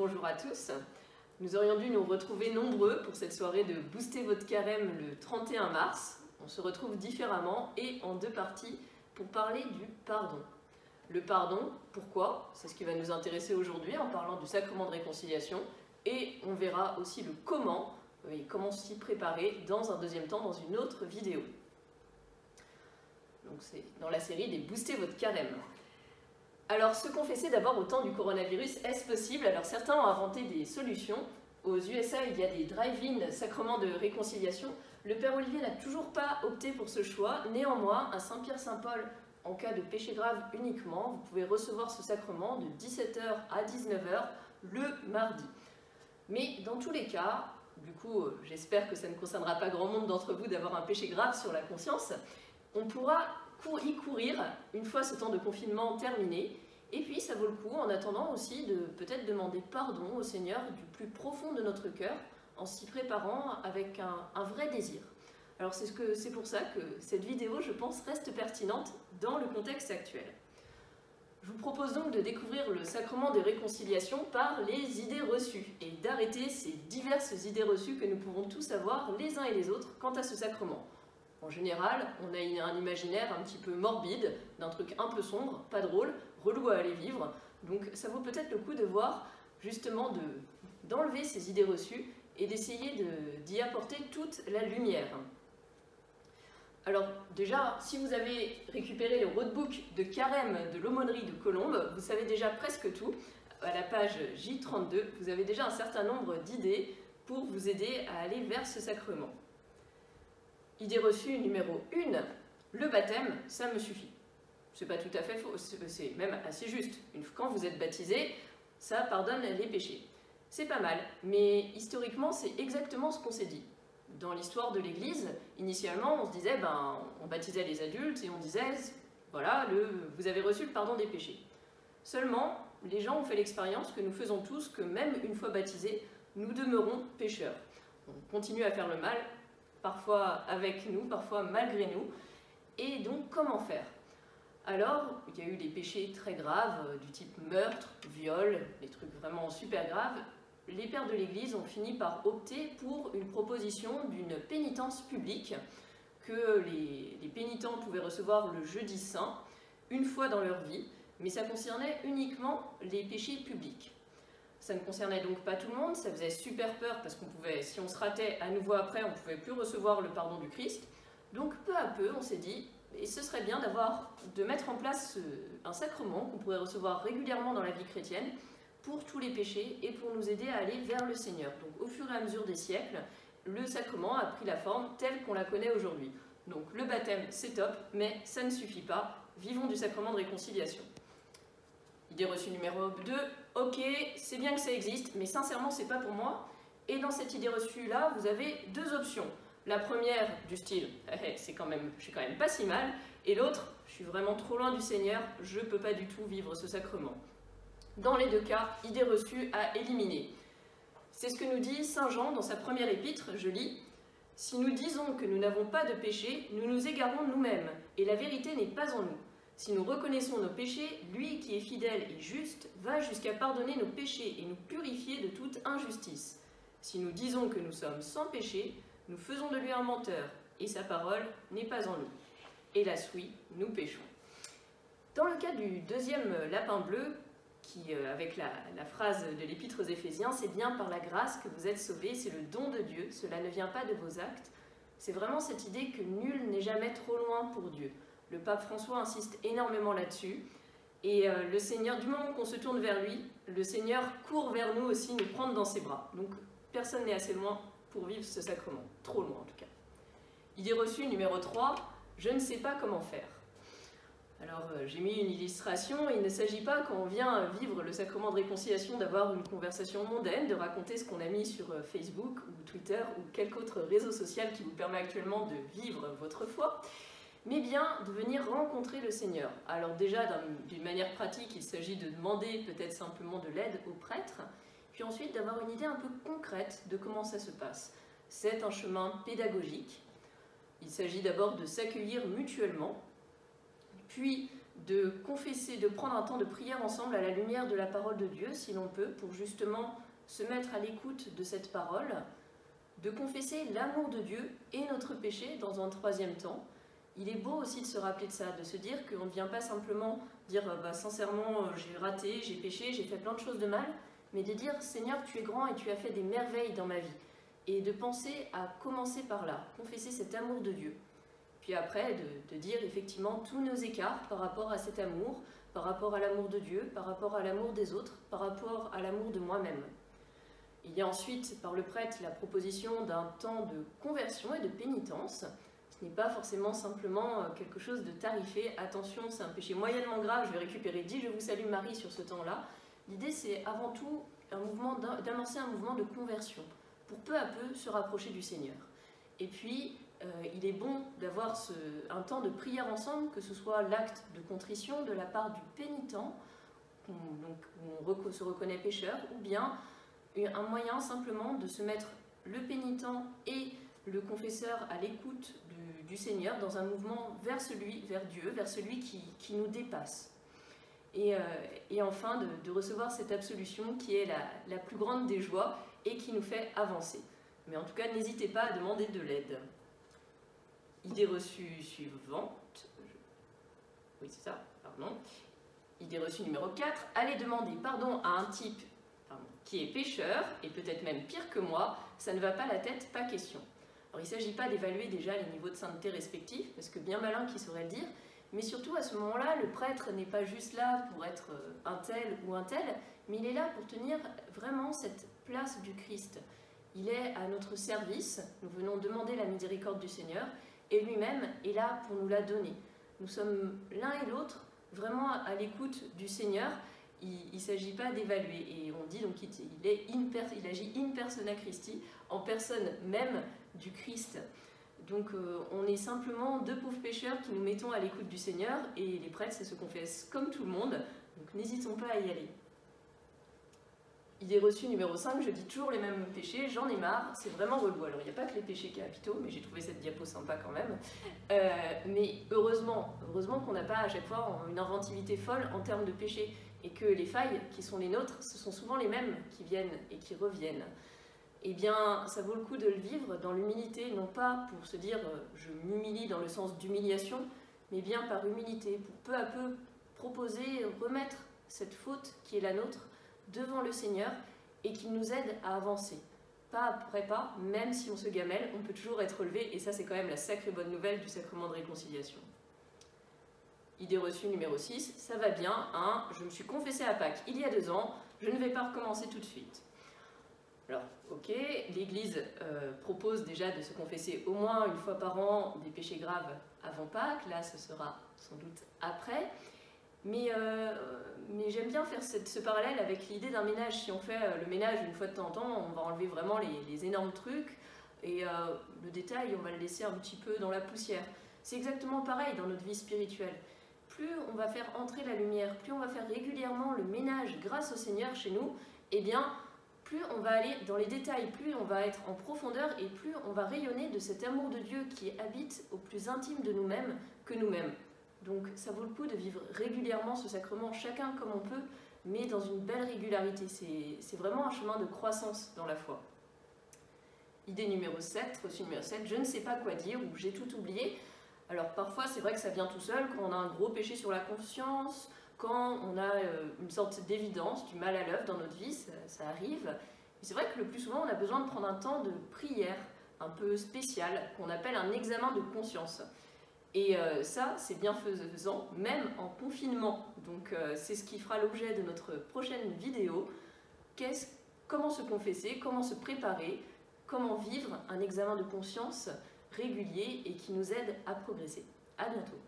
Bonjour à tous. Nous aurions dû nous retrouver nombreux pour cette soirée de Booster votre carême le 31 mars. On se retrouve différemment et en deux parties pour parler du pardon. Le pardon, pourquoi? C'est ce qui va nous intéresser aujourd'hui en parlant du sacrement de réconciliation. Et on verra aussi le comment et comment s'y préparer dans un deuxième temps, dans une autre vidéo. Donc c'est dans la série des Booster votre carême. Alors, se confesser d'abord au temps du coronavirus, est-ce possible? Alors, certains ont inventé des solutions. Aux USA, il y a des drive-in sacrements de réconciliation. Le Père Olivier n'a toujours pas opté pour ce choix. Néanmoins, à Saint-Pierre-Saint-Paul, en cas de péché grave uniquement, vous pouvez recevoir ce sacrement de 17h à 19h le mardi. Mais dans tous les cas, du coup, j'espère que ça ne concernera pas grand monde d'entre vous d'avoir un péché grave sur la conscience, on pourra y courir une fois ce temps de confinement terminé, et puis ça vaut le coup en attendant aussi de peut-être demander pardon au Seigneur du plus profond de notre cœur en s'y préparant avec un vrai désir. Alors c'est pour ça que cette vidéo, je pense, reste pertinente dans le contexte actuel. Je vous propose donc de découvrir le sacrement de réconciliation par les idées reçues et d'arrêter ces diverses idées reçues que nous pouvons tous avoir les uns et les autres quant à ce sacrement. En général, on a un imaginaire un petit peu morbide, d'un truc un peu sombre, pas drôle, relou à aller vivre. Donc ça vaut peut-être le coup de voir, justement, d'enlever ces idées reçues et d'essayer d'y apporter toute la lumière. Alors déjà, si vous avez récupéré le roadbook de carême de l'aumônerie de Colombes, vous savez déjà presque tout. À la page J32, vous avez déjà un certain nombre d'idées pour vous aider à aller vers ce sacrement. Idée reçue numéro 1, le baptême, ça me suffit. C'est pas tout à fait faux, c'est même assez juste. Quand vous êtes baptisé, ça pardonne les péchés. C'est pas mal, mais historiquement, c'est exactement ce qu'on s'est dit. Dans l'histoire de l'Église, initialement, on se disait, on baptisait les adultes et on disait, voilà, vous avez reçu le pardon des péchés. Seulement, les gens ont fait l'expérience que nous faisons tous, que même une fois baptisés, nous demeurons pécheurs. On continue à faire le mal, parfois avec nous, parfois malgré nous. Et donc, comment faire? Alors, il y a eu des péchés très graves, du type meurtre, viol, des trucs vraiment super graves. Les pères de l'Église ont fini par opter pour une proposition d'une pénitence publique que les pénitents pouvaient recevoir le jeudi saint, une fois dans leur vie, mais ça concernait uniquement les péchés publics. Ça ne concernait donc pas tout le monde, ça faisait super peur parce qu'on pouvait, si on se ratait à nouveau après, on ne pouvait plus recevoir le pardon du Christ. Donc peu à peu, on s'est dit, et ce serait bien de mettre en place un sacrement qu'on pourrait recevoir régulièrement dans la vie chrétienne pour tous les péchés et pour nous aider à aller vers le Seigneur. Donc au fur et à mesure des siècles, le sacrement a pris la forme telle qu'on la connaît aujourd'hui. Donc le baptême, c'est top, mais ça ne suffit pas. Vivons du sacrement de réconciliation. Idée reçue numéro 2, ok, c'est bien que ça existe, mais sincèrement, c'est pas pour moi. Et dans cette idée reçue-là, vous avez deux options. La première, du style, c'est quand même, je suis quand même pas si mal, et l'autre, je suis vraiment trop loin du Seigneur, je peux pas du tout vivre ce sacrement. Dans les deux cas, idée reçue à éliminer. C'est ce que nous dit Saint Jean dans sa première épître, je lis « Si nous disons que nous n'avons pas de péché, nous nous égarons nous-mêmes, et la vérité n'est pas en nous. Si nous reconnaissons nos péchés, lui qui est fidèle et juste, va jusqu'à pardonner nos péchés et nous purifier de toute injustice. Si nous disons que nous sommes sans péché, nous faisons de lui un menteur, et sa parole n'est pas en nous. Hélas oui, nous péchons. » Dans le cas du deuxième lapin bleu, qui, avec la phrase de l'Épître aux Éphésiens, c'est bien par la grâce que vous êtes sauvés, c'est le don de Dieu, cela ne vient pas de vos actes. C'est vraiment cette idée que nul n'est jamais trop loin pour Dieu. Le pape François insiste énormément là-dessus. Et le Seigneur, du moment qu'on se tourne vers lui, le Seigneur court vers nous aussi, nous prendre dans ses bras. Donc personne n'est assez loin pour vivre ce sacrement, trop loin en tout cas. Idée reçue numéro 3, je ne sais pas comment faire. Alors, j'ai mis une illustration. Il ne s'agit pas, quand on vient vivre le sacrement de réconciliation, d'avoir une conversation mondaine, de raconter ce qu'on a mis sur Facebook ou Twitter ou quelque autre réseau social qui vous permet actuellement de vivre votre foi, mais bien de venir rencontrer le Seigneur. Alors déjà, d'une manière pratique, il s'agit de demander peut-être simplement de l'aide au prêtre, puis ensuite d'avoir une idée un peu concrète de comment ça se passe. C'est un chemin pédagogique. Il s'agit d'abord de s'accueillir mutuellement, puis de confesser, de prendre un temps de prière ensemble à la lumière de la parole de Dieu, si l'on peut, pour justement se mettre à l'écoute de cette parole, de confesser l'amour de Dieu et notre péché dans un troisième temps. Il est beau aussi de se rappeler de ça, de se dire qu'on ne vient pas simplement dire bah, « sincèrement, j'ai raté, j'ai péché, j'ai fait plein de choses de mal », mais de dire « Seigneur, tu es grand et tu as fait des merveilles dans ma vie ». Et de penser à commencer par là, confesser cet amour de Dieu. Puis après, de dire effectivement tous nos écarts par rapport à cet amour, par rapport à l'amour de Dieu, par rapport à l'amour des autres, par rapport à l'amour de moi-même. Il y a ensuite, par le prêtre, la proposition d'un temps de conversion et de pénitence. Ce n'est pas forcément simplement quelque chose de tarifé. Attention, c'est un péché moyennement grave, je vais récupérer 10 « Je vous salue Marie » sur ce temps-là. L'idée, c'est avant tout d'amorcer un mouvement de conversion, pour peu à peu se rapprocher du Seigneur. Et puis, il est bon d'avoir un temps de prière ensemble, que ce soit l'acte de contrition de la part du pénitent, où on se reconnaît pécheur, ou bien un moyen simplement de se mettre le pénitent et le confesseur à l'écoute du Seigneur dans un mouvement vers Dieu, vers celui qui nous dépasse. Et enfin, de recevoir cette absolution qui est la plus grande des joies et qui nous fait avancer. Mais en tout cas, n'hésitez pas à demander de l'aide. Idée reçue suivante. Oui, c'est ça, pardon. Idée reçue numéro 4. Allez demander pardon à un type qui est pécheur, et peut-être même pire que moi, ça ne va pas la tête, pas question. Alors, il ne s'agit pas d'évaluer déjà les niveaux de sainteté respectifs, parce que bien malin qui saurait le dire, mais surtout à ce moment-là, le prêtre n'est pas juste là pour être un tel ou un tel, mais il est là pour tenir vraiment cette place du Christ. Il est à notre service, nous venons demander la miséricorde du Seigneur, et lui-même est là pour nous la donner. Nous sommes l'un et l'autre vraiment à l'écoute du Seigneur. Il ne s'agit pas d'évaluer, et on dit donc qu'il agit in persona Christi, en personne même du Christ. Donc on est simplement deux pauvres pécheurs qui nous mettons à l'écoute du Seigneur, et les prêtres, ça se confesse comme tout le monde, donc n'hésitons pas à y aller. Idée reçue numéro 5, je dis toujours les mêmes péchés, j'en ai marre, c'est vraiment relou. Alors il n'y a pas que les péchés capitaux, mais j'ai trouvé cette diapo sympa quand même. Mais heureusement qu'on n'a pas à chaque fois une inventivité folle en termes de péchés, et que les failles qui sont les nôtres, ce sont souvent les mêmes qui viennent et qui reviennent. Eh bien, ça vaut le coup de le vivre dans l'humilité, non pas pour se dire « je m'humilie » dans le sens d'humiliation, mais bien par humilité, pour peu à peu proposer, remettre cette faute qui est la nôtre devant le Seigneur et qu'il nous aide à avancer. Pas après pas, même si on se gamelle, on peut toujours être relevé, et ça c'est quand même la sacrée bonne nouvelle du sacrement de réconciliation. Idée reçue numéro 6, ça va bien, hein, je me suis confessée à Pâques il y a 2 ans, je ne vais pas recommencer tout de suite. Alors, ok, l'Église propose déjà de se confesser au moins une fois par an des péchés graves avant Pâques, là ce sera sans doute après, mais j'aime bien faire ce parallèle avec l'idée d'un ménage. Si on fait le ménage une fois de temps en temps, on va enlever vraiment les énormes trucs, et le détail, on va le laisser un petit peu dans la poussière. C'est exactement pareil dans notre vie spirituelle. Plus on va faire entrer la lumière, plus on va faire régulièrement le ménage grâce au Seigneur chez nous, eh bien, plus on va aller dans les détails, plus on va être en profondeur et plus on va rayonner de cet amour de Dieu qui habite au plus intime de nous-mêmes que nous-mêmes. Donc ça vaut le coup de vivre régulièrement ce sacrement, chacun comme on peut, mais dans une belle régularité. C'est vraiment un chemin de croissance dans la foi. Idée numéro 7, reçue numéro 7, je ne sais pas quoi dire ou j'ai tout oublié. Alors parfois c'est vrai que ça vient tout seul, quand on a un gros péché sur la conscience, quand on a une sorte d'évidence, du mal à l'œuvre dans notre vie, ça arrive. Mais c'est vrai que le plus souvent on a besoin de prendre un temps de prière un peu spécial, qu'on appelle un examen de conscience. Et ça c'est bienfaisant, même en confinement. Donc c'est ce qui fera l'objet de notre prochaine vidéo. Comment se confesser, comment se préparer, comment vivre un examen de conscience régulier et qui nous aide à progresser. À bientôt.